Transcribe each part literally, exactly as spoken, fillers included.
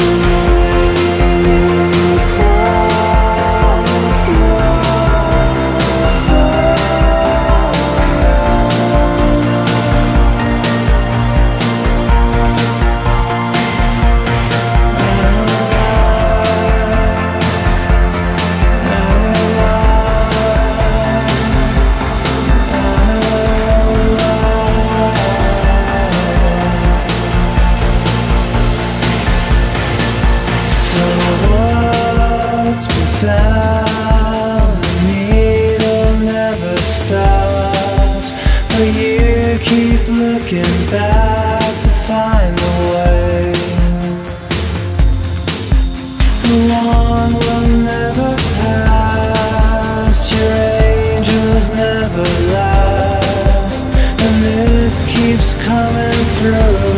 The needle never stops, but you keep looking back to find the way. The one will never pass, your angels never last, and this keeps coming through.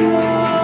Wow.